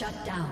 Shut down.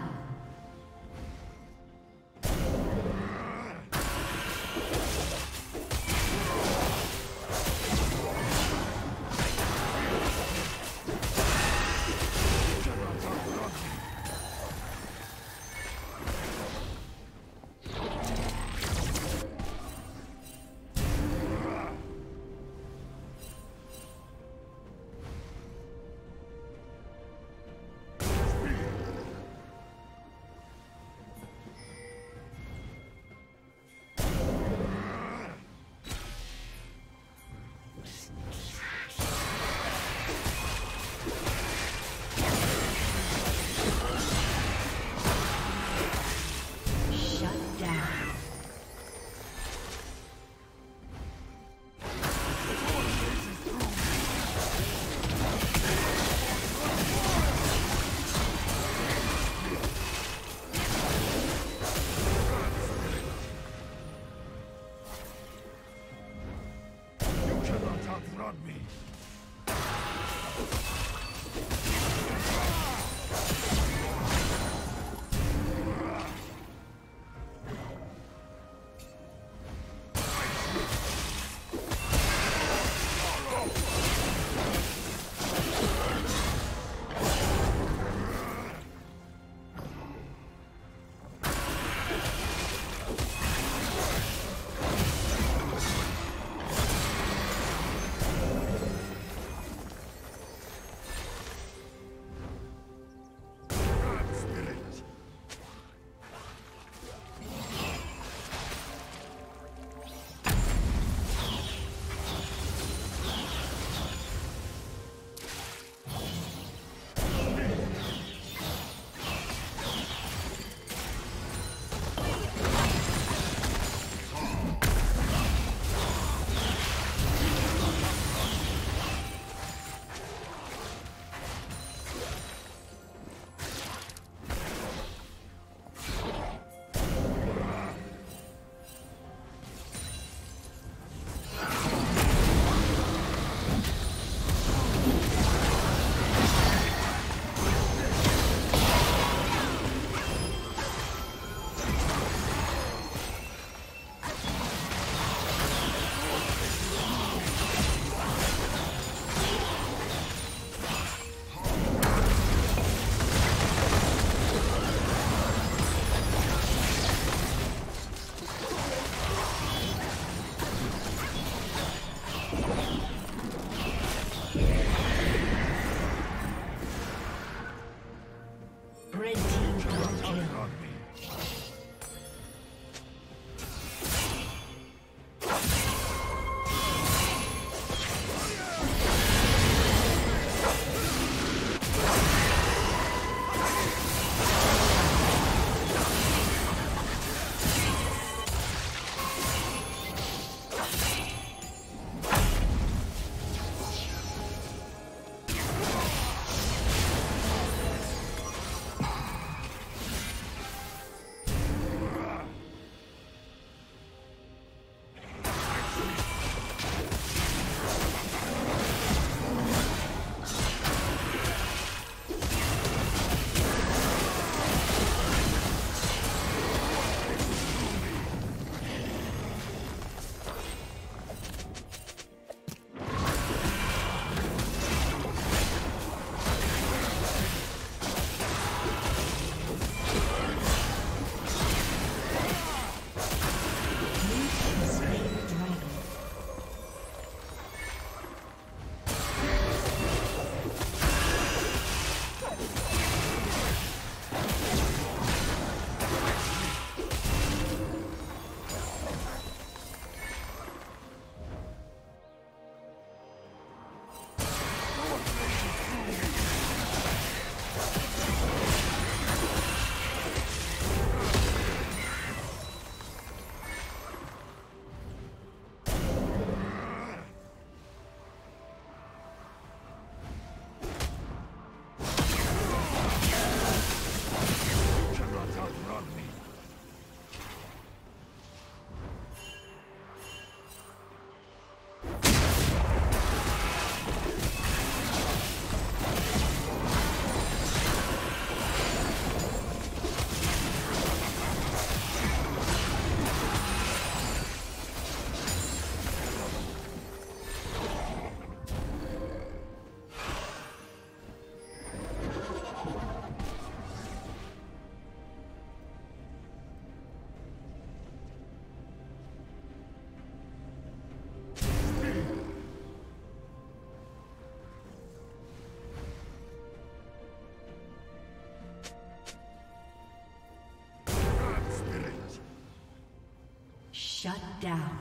Shut down.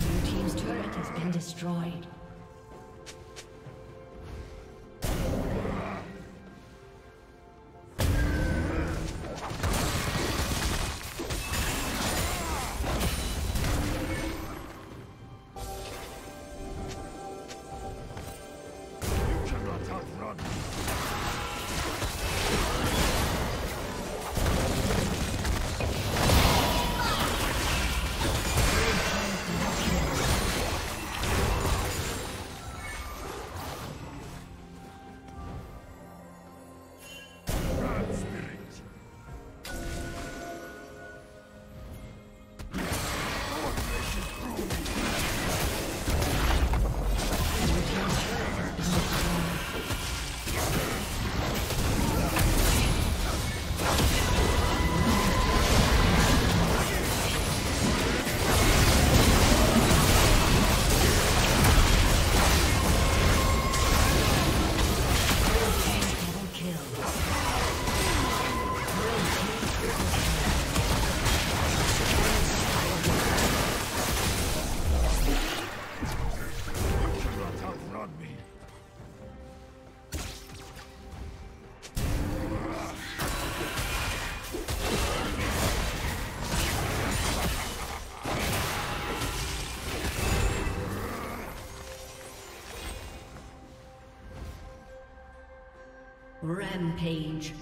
Your team's turret has been destroyed. Rampage.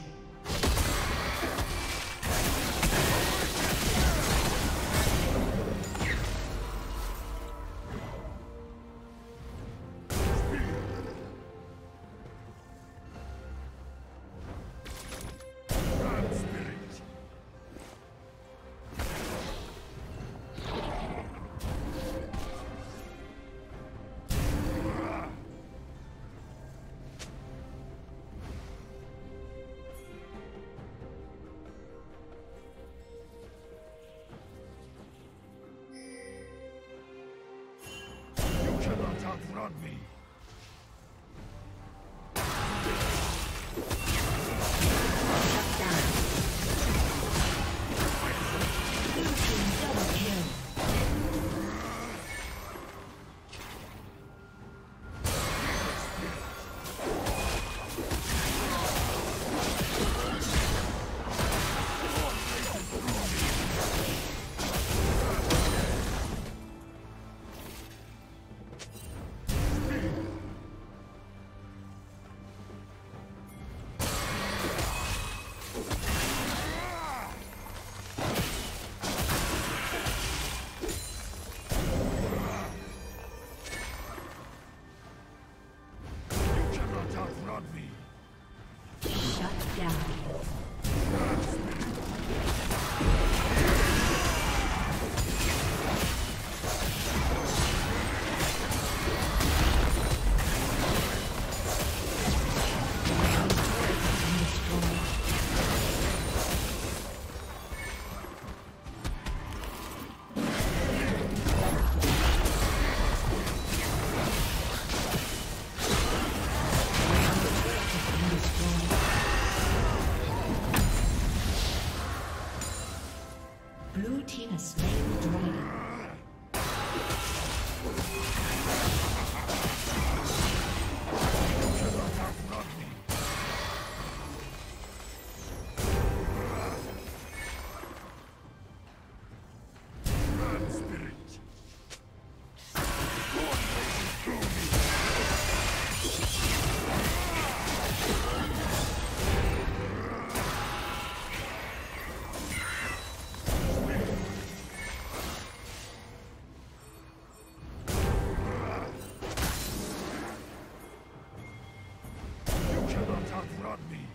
Outrun me.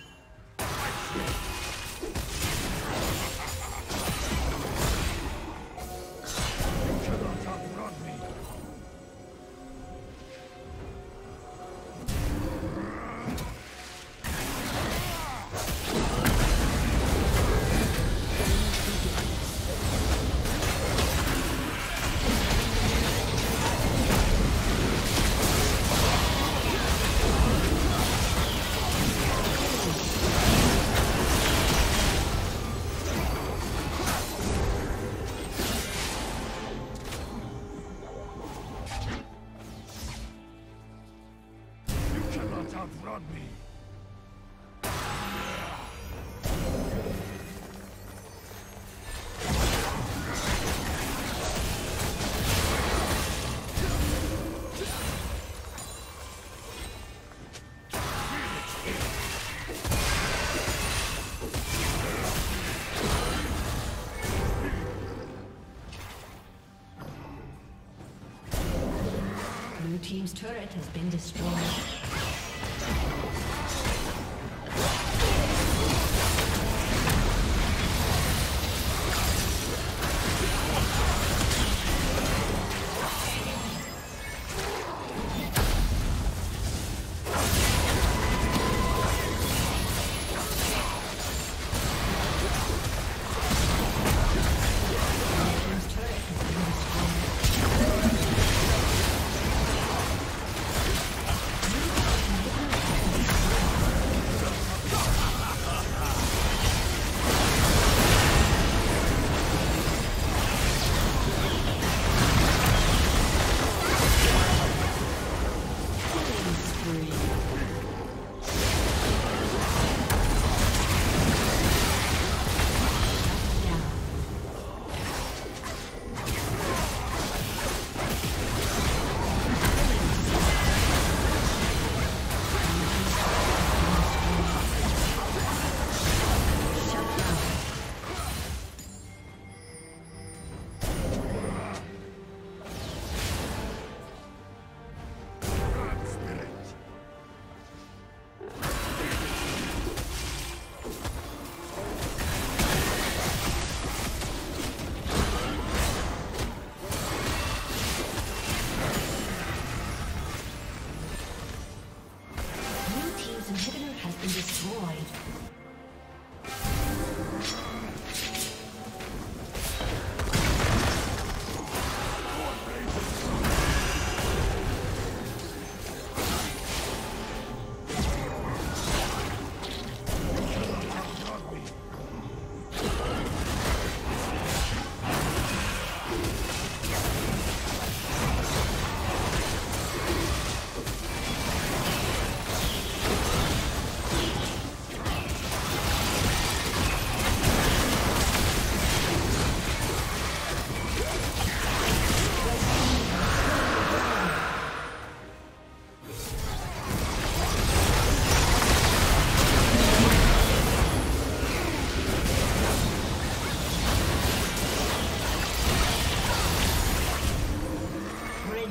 Outrun me. Blue team's turret has been destroyed.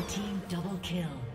Team double kill.